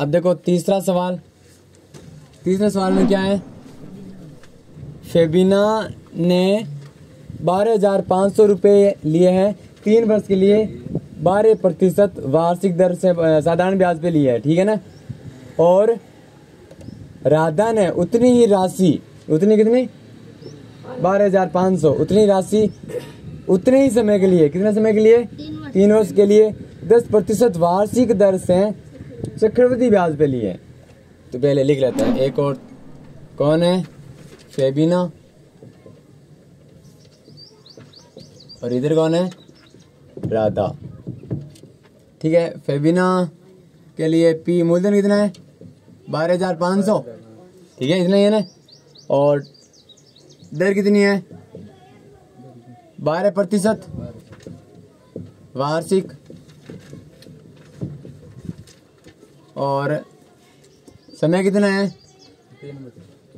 अब देखो तीसरा सवाल में क्या है, फेबिना ने 12,500 रुपये लिए हैं 3 वर्ष के लिए 12% वार्षिक दर से साधारण ब्याज पे लिए है, ठीक है ना। और राधा ने उतनी ही राशि, उतनी कितनी 12,500, उतनी राशि उतने ही समय के लिए, कितने समय के लिए 3 वर्ष के लिए 10% वार्षिक दर से चक्रवृद्धि ब्याज पे लिए। तो पहले लिख लेते हैं एक और, कौन है फेबिना, और इधर कौन है राधा, ठीक है। फेबिना के लिए पी मूलधन कितना है 12,500, ठीक है, इतना ही है ना। और दर कितनी है 12% वार्षिक, और समय कितना है,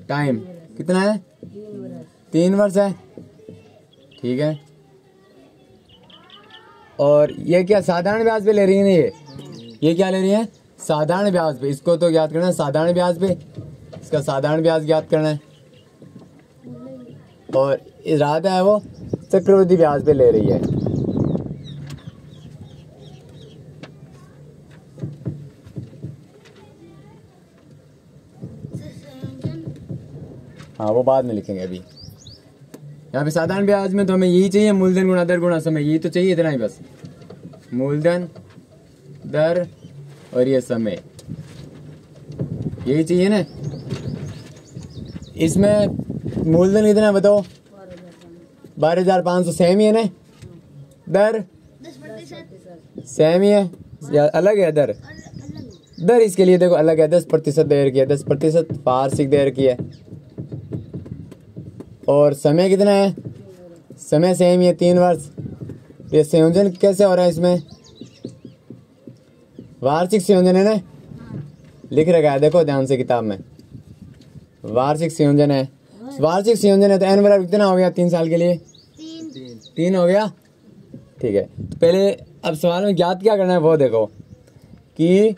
टाइम कितना है 3 वर्ष है, ठीक है। और ये क्या साधारण ब्याज पे ले रही है ना, ये क्या ले रही है साधारण ब्याज पे, इसको तो ज्ञात करना है साधारण ब्याज पे, इसका साधारण ब्याज ज्ञात करना है। और राधा है वो चक्रवृद्धि ब्याज पे ले रही है। हाँ वो बाद में लिखेंगे, अभी यहाँ पे साधारण ब्याज में तो हमें यही चाहिए, मूलधन गुणा दर गुणा समय, यही तो चाहिए, इतना ही बस, मूलधन दर और ये समय, यही चाहिए ना। इसमें मूलधन कितना बताओ 12,500, सेम ही है ना, दर सेम ही है या अलग है, दर इसके लिए देखो अलग है, 10% देर की है, 10% वार्षिक देर की है। और समय कितना है, समय सेम है 3 वर्ष। ये संयोजन कैसे हो रहा है, इसमें वार्षिक संयोजन है ना, लिख रखा है देखो ध्यान से किताब में, वार्षिक संयोजन है, वार्षिक संयोजन है तो एन बराबर कितना हो गया 3 साल के लिए 3 हो गया, ठीक है। पहले अब सवाल में ज्ञात क्या करना है वो देखो, कि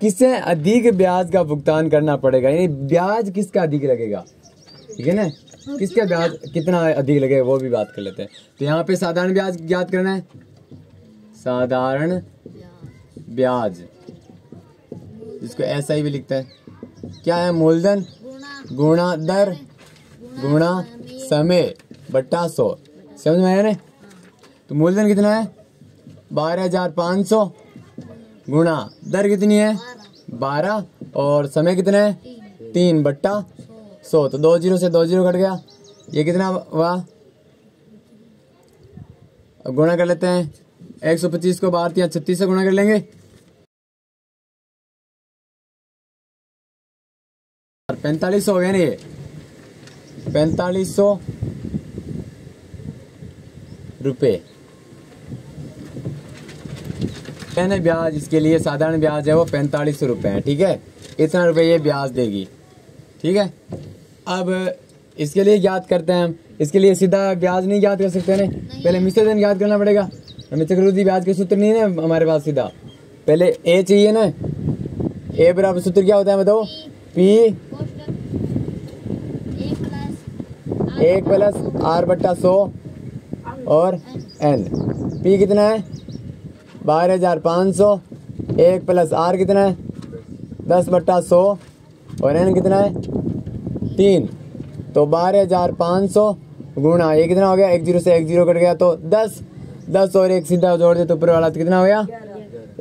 किसे अधिक ब्याज का भुगतान करना पड़ेगा, यानी ब्याज किसका अधिक लगेगा, ठीक है ना, किसका ब्याज कितना अधिक लगे वो भी बात कर लेते हैं। तो यहाँ पे साधारण ब्याज ज्ञात करना है, साधारण ब्याज इसको ऐसा ही भी लिखते हैं, क्या है मूलधन गुणा दर गुणा समय बट्टा 100, समझ में आया ना। तो मूलधन कितना है 12,500 गुणा दर कितनी है 12 और समय कितना है 3/100, तो 20 से 20 कट गया, ये कितना वाह, गुणा कर लेते हैं 125 को 12×36 से गुणा कर लेंगे, 4500 हो गया ना, ये 4500 रुपये ब्याज, इसके लिए साधारण ब्याज है वो 4500 रुपये है, ठीक है, इतना रुपये ये ब्याज देगी, ठीक है। अब इसके लिए ज्ञात करते हैं हम, इसके लिए सीधा ब्याज नहीं ज्ञात कर सकते ना, पहले मिश्रधन ज्ञात करना पड़ेगा हमें, चक्रवृद्धि ब्याज के सूत्र नहीं है ना हमारे पास, सीधा पहले ए चाहिए ना, ए बराबर सूत्र क्या होता है बताओ, पी 1 + R/100 और एन, पी कितना है 12,500, 1 + R कितना है 10/100 और एन कितना है 3, तो 12,500 गुणा ये कितना हो गया 10 से 10 कट गया तो 10 और एक सीधा जोड़ दे तो ऊपर वाला कितना हो गया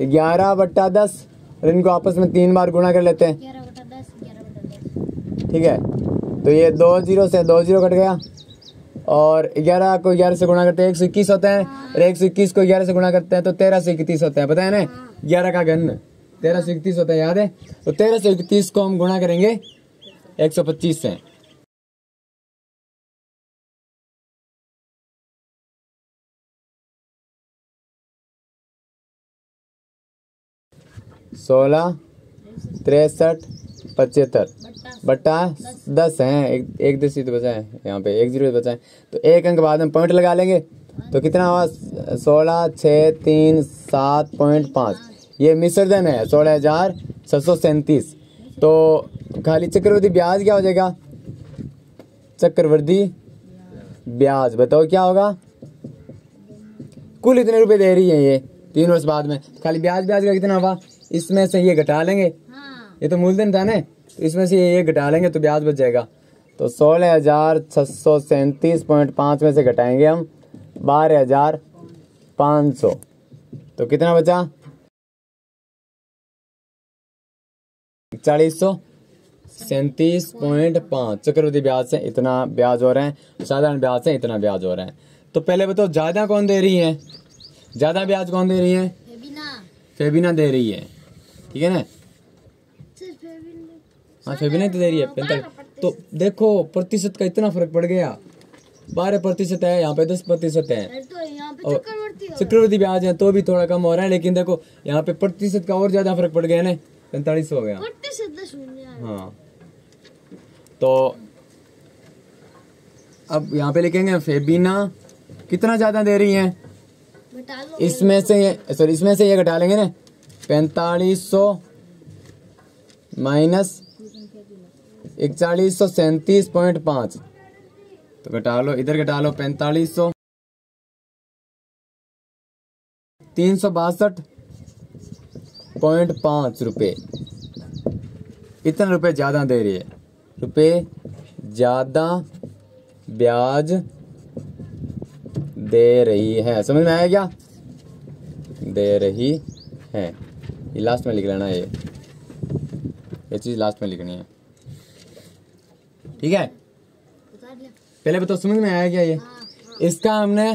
11/10, और इनको आपस में 3 बार गुणा कर लेते हैं, ठीक है। तो ये 20 से 20 कट गया और 11 को 11 से गुणा करते हैं 121 होता है, और 121 को 11 से गुणा करते हैं तो 13 से 31 होता है, पता है ना 11 का घन 13 से 31 होता है, याद है। तो 13 से 31 को हम गुणा करेंगे 125 से, सोलह 63 75 बट्टा 10 है, एक दशमलव तो बचा है यहाँ पे, 10 बचा है, तो एक अंक बाद में पॉइंट लगा लेंगे, तो कितना हुआ 16 6 3 7.5, ये मिश्रधन है 16,000 737। तो खाली चक्रवृद्धि ब्याज क्या हो जाएगा, चक्रवृद्धि ब्याज बताओ क्या होगा, कुल इतने रुपए दे रही है ये 3 वर्ष बाद में, खाली ब्याज का कितना हुआ, इसमें से ये घटा लेंगे, ये तो मूलधन था ना, तो इसमें से ये घटा लेंगे तो ब्याज बच जाएगा। तो 16,637.5 में से घटाएंगे हम 12,500, तो कितना बचा 4,037.5 चक्रवृद्धि ब्याज से इतना ब्याज हो रहे हैं, साधारण ब्याज से इतना ब्याज हो रहे हैं। तो पहले बताओ ज्यादा कौन दे रही है, ज्यादा ब्याज कौन दे रही है, फेबिना दे रही है, ठीक है ना, हाँ फेबिना तो दे रही है 45। तो देखो प्रतिशत का इतना फर्क पड़ गया, 12% है यहाँ पे, 10% है, और चक्रवृद्धि ब्याज है तो भी थोड़ा कम हो रहा है, लेकिन देखो यहाँ पे प्रतिशत का और ज्यादा फर्क पड़ गया ना, 45 हो गया। हाँ तो अब यहाँ पे लिखेंगे फेबिना कितना ज्यादा दे रही है, इसमें से सॉरी इसमें से ये घटा लेंगे ना 4500 माइनस 41,037.5, तो घटा लो इधर घटा लो 4500 362.5 रुपये, इतना रुपए ज्यादा दे रही है, रुपए ज्यादा ब्याज दे रही है, समझ में आया क्या, दे रही है, ये लास्ट में लिख लेना, ये चीज लास्ट में लिखनी है, ठीक है। पहले बताओ समझ में आया क्या ये, इसका हमने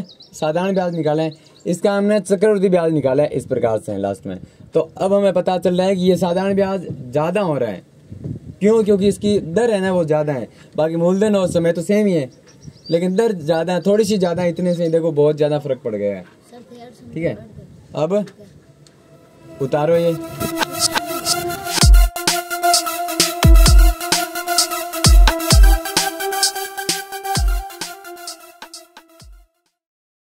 साधारण ब्याज निकाला है, इसका हमने चक्रवृद्धि ब्याज निकाला है, इस प्रकार से है लास्ट में। तो अब हमें पता चल रहा है कि ये साधारण ब्याज ज्यादा हो रहा है, क्यों, क्योंकि इसकी दर है ना वो ज्यादा है, बाकी मूलधन और समय तो सेम ही है, लेकिन दर ज्यादा है, थोड़ी सी ज्यादा, इतने से देखो बहुत ज्यादा फर्क पड़ गया है, ठीक है। अब उतारो ये